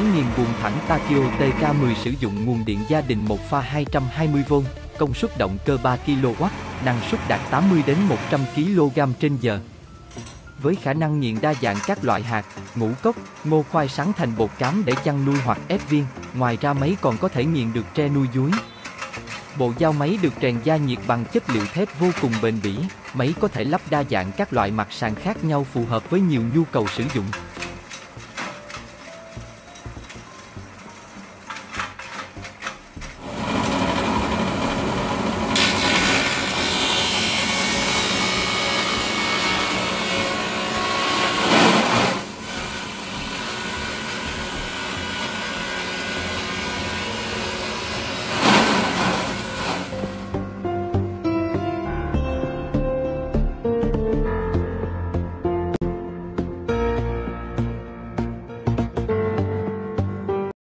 máy nghiền buồn thẳng Takyo TK10 sử dụng nguồn điện gia đình 1 pha 220V, công suất động cơ 3 kW, năng suất đạt 80 đến 100 kg/h. Với khả năng nghiền đa dạng các loại hạt, ngũ cốc, ngô khoai sắn thành bột cám để chăn nuôi hoặc ép viên, ngoài ra máy còn có thể nghiền được tre nuôi dúi. Bộ dao máy được rèn gia nhiệt bằng chất liệu thép vô cùng bền bỉ, máy có thể lắp đa dạng các loại mặt sàn khác nhau phù hợp với nhiều nhu cầu sử dụng.